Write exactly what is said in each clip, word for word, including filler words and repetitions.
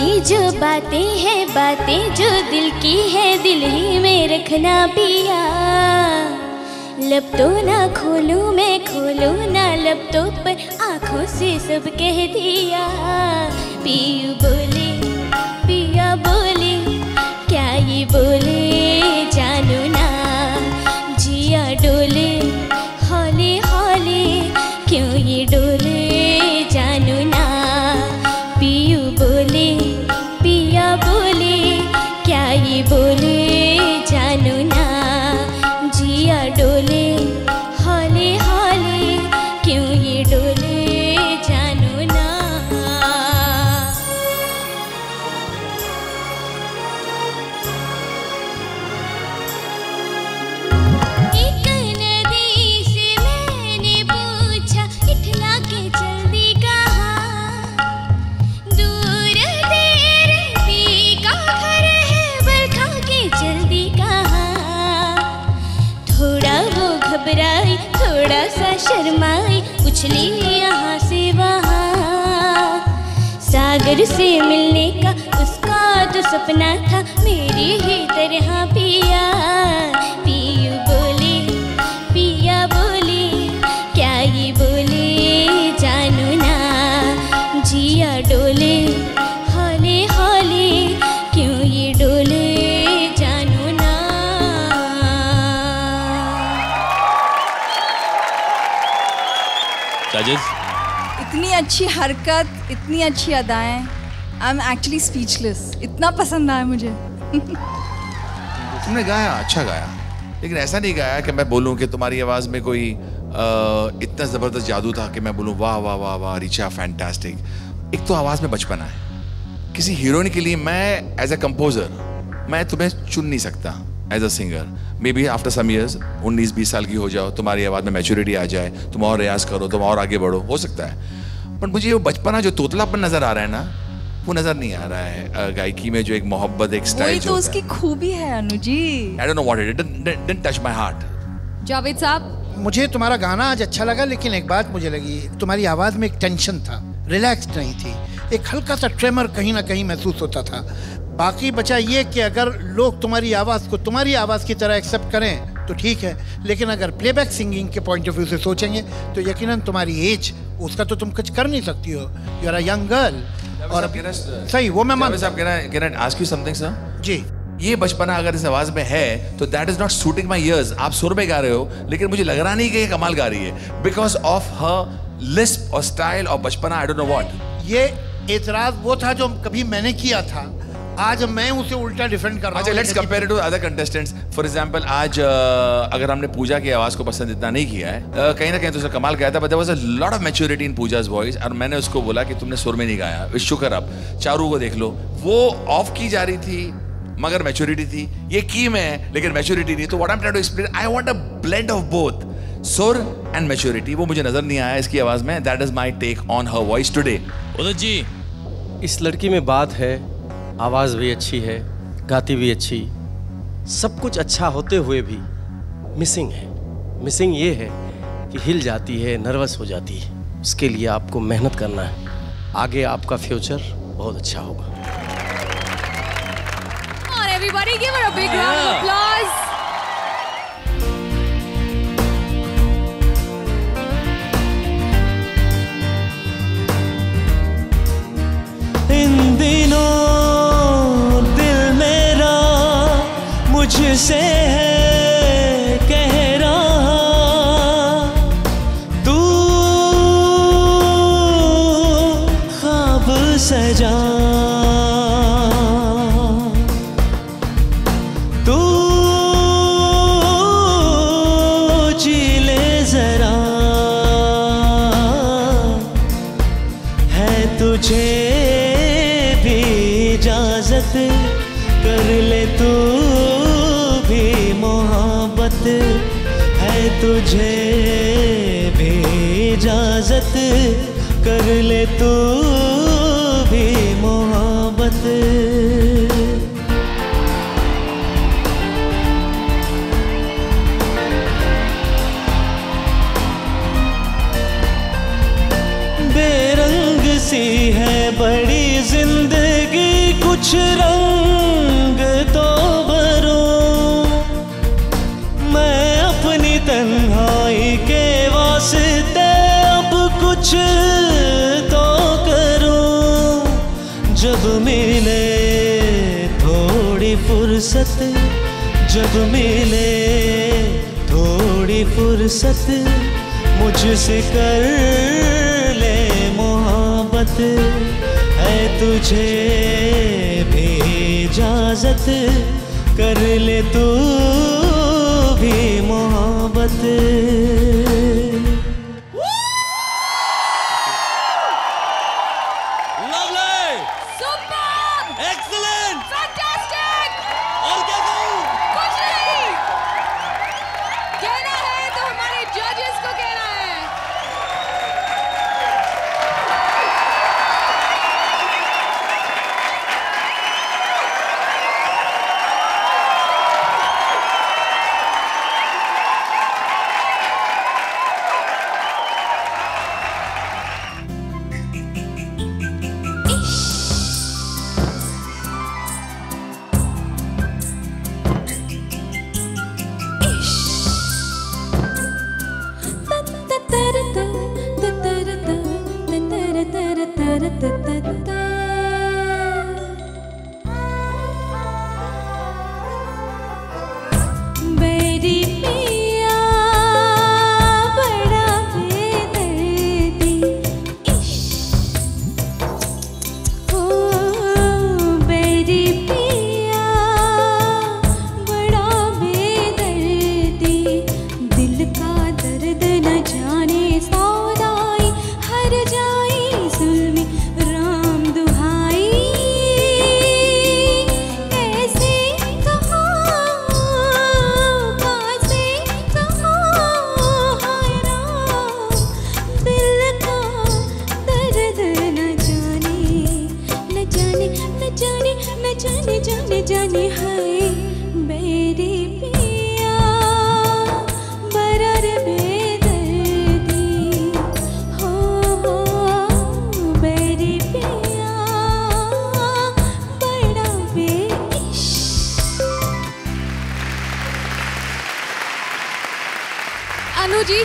ये जो बातें हैं बातें जो दिल की हैं, दिल ही में रखना पिया। लब तो ना खोलूं मैं खोलूं ना लब तो, पर आँखों से सब कह दिया। पिया बोले पिया बोले क्या ये बोले जानू ना, जिया डोले हौले हौले क्यों ये डोले जानू ना। पियू बोले पिया बोले क्या ये बोले जानू ना, जिया डोले हौले हौले क्यों ये डोले जानू ना। थोड़ा सा शर्माई उछली यहाँ से वहाँ, सागर से मिलने का उसका तो सपना था मेरी ही तरह पिया। पियू बोले पिया बोले क्या ये बोले जानू ना, जिया डोले हौले हौले क्यों ये डोले जानू ना। इतनी अच्छी हरकत, इतनी अच्छी अदाएं, आई एम एक्चुअली स्पीचलेस, इतना पसंद आया मुझे। तुमने गाया, अच्छा गाया, लेकिन ऐसा नहीं गाया कि मैं बोलूं कि तुम्हारी आवाज़ में कोई आ, इतना ज़बरदस्त जादू था कि मैं बोलूं वाह वाह वाह वाह रिचा फैंटास्टिक। एक तो आवाज़ में बचपना है, किसी हीरोइन के लिए मैं एज ए कंपोज़र मैं तुम्हें चुन नहीं सकता as a singer. May be after some years उन्नीस बीस साल की हो जाओ, तुम्हारी आवाज़ में मैच्योरिटी आ जाए, तुम और रियाज करो, तुम और आगे बढ़ो, हो सकता है। बट मुझे वो बचपना जो तोतलापन नज़र आ रहा है ना, वो नज़र नहीं आ रहा है गायकी में। जो एक मोहब्बत, एक स्टाइल तो उसकी खूबी है Anu ji. I don't know what it didn't touch my heart. Javed साहब, मुझे तुम्हारा गाना आज अच्छा लगा, लेकिन एक बात मुझे लगी, तुम्हारी आवाज़ में एक टेंशन था, रिलैक्स नहीं थी, एक हल्का सा ट्रेमर कहीं ना कहीं महसूस होता था। बाकी बचा ये कि अगर लोग तुम्हारी आवाज़ को तुम्हारी आवाज़ की तरह एक्सेप्ट करें तो ठीक है, लेकिन अगर प्लेबैक सिंगिंग के पॉइंट ऑफ व्यू से सोचेंगे तो यकीनन तुम्हारी एज, उसका तो तुम कुछ कर नहीं सकती हो, you are a young girl. और अब सही वो मैं मान सर जी, ये बचपना अगर इस आवाज़ में है तो that is not suiting my ears. आप सुर में गा रहे हो, लेकिन मुझे लग रहा नहीं कि ये कमाल गा रही है, बिकॉज ऑफ हर लिस्प और स्टाइल और बचपना। I don't know what. ये एतराज़ वो था जो कभी मैंने किया था, आज मैं उसे उल्टा डिफेंड कर रहा हूं। अच्छा, let's compare to other contestants. For example, आज अगर हमने पूजा की आवाज़ को पसंद इतना नहीं किया है, कहीं ना कहीं तो उसने कमाल गाया था, but there was a lot of maturity in Pooja's voice. और मैंने उसको बोला कि तुमने सुर में नहीं गाया, विश शुक्र। अब चारू को देख लो, वो ऑफ की जा रही थी मगर मैच्योरिटी थी, ये की में है लेकिन मैच्योरिटी नहीं। तो what I am trying to explain, I want a blend of both sur and maturity. वो मुझे नजर नहीं आया इसकी आवाज़ में। That is my take on her voice today. Udit ji, इस लड़की में बात है, आवाज़ भी अच्छी है, गाती भी अच्छी, सब कुछ अच्छा होते हुए भी मिसिंग है। मिसिंग ये है कि हिल जाती है, नर्वस हो जाती है। उसके लिए आपको मेहनत करना है, आगे आपका फ्यूचर बहुत अच्छा होगा। Come on, everybody, give her a big round of applause. इन दिनों दिल मेरा मुझसे है कह रहा, दूर ख्वाब सजा, तू जी ले जरा, है तुझे कर ले तू भी मोहब्बत, है तुझे भी इजाजत, कर ले तू भी मोहब्बत। बेरंग सी है बड़ी जिंदगी, कुछ रंग तो भरूं मैं अपनी तन्हाई के वास्ते, अब कुछ तो करूं। जब मिले थोड़ी फुर्सत, जब मिले थोड़ी फुर्सत, मुझसे कर ले मोहब्बत, है तुझे भी इजाजत, कर ले तू भी मोहब्बत।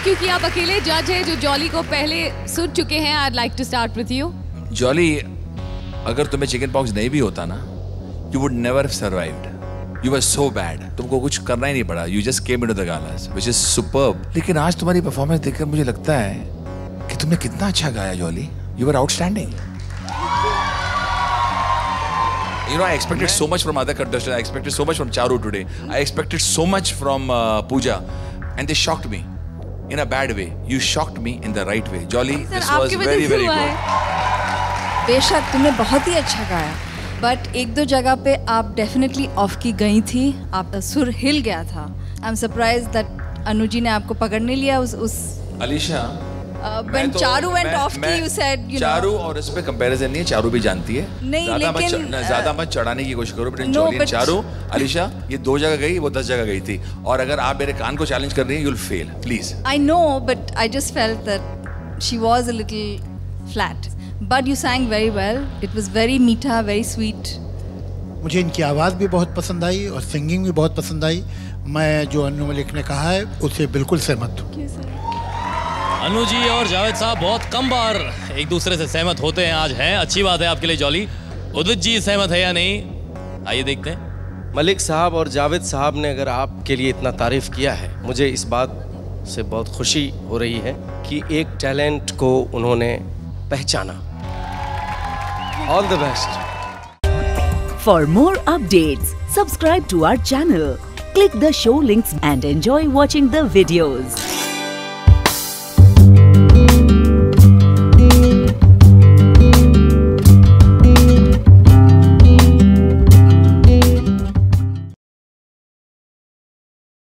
क्योंकि आप अकेले जज हैं जो जॉली को पहले सुन चुके हैं, I'd like to start with you. Jolly, अगर तुम्हें चिकन पॉक्स नहीं भी होता ना, you would never have survived. You were so bad. तुमको कुछ करना ही नहीं पड़ा. You just came into the galas, which is superb. लेकिन आज तुम्हारी परफॉर्मेंस देखकर मुझे लगता है कि तुमने कितना अच्छा गाया Jolly. You were outstanding. You know, I expected so much from Adar Karteshwar. I expected so much from Charu today. I expected so much from uh, Pooja, and they shocked me. In a bad way, you shocked me in the right way, Jolly. Sir, this was very very good. बेशक तुमने बहुत ही अच्छा गाया, but एक दो जगह पे आप definitely off की गई थी, आपका सुर हिल गया था. I'm surprised that Anu ji ने आपको पकड़ नहीं लिया उस उस. Alisha. When Charu went off की, you said you know. Charu और इसपे comparison नहीं है, Charu भी जानती है. नहीं लेकिन ज़्यादा मत चढ़ाने की कोशिश करो, but Jolly और Charu, Alisha, ये दो जगह गई, वो दस जगह गई थी. और अगर आप मेरे कान को challenge कर रही हैं, you'll fail, please. I know, but I just felt that she was a little flat. But you sang very well. It was very मीठा, very sweet. मुझे इनकी आवाज़ भी बहुत पसंद आई और singing भी बहुत पसंद आई. मैं जो अनु मलिक ने कहा है, उससे बिल्कुल सहमत हूँ. अनु जी और जावेद साहब बहुत कम बार एक दूसरे से सहमत होते हैं, आज हैं, अच्छी बात है आपके लिए जॉली. उदित जी सहमत है या नहीं, आइए देखते हैं. मलिक साहब और जावेद साहब ने अगर आपके लिए इतना तारीफ किया है, मुझे इस बात से बहुत खुशी हो रही है कि एक टैलेंट को उन्होंने पहचाना. All the best. For more updates subscribe to our channel, click the show links and enjoy watching the videos.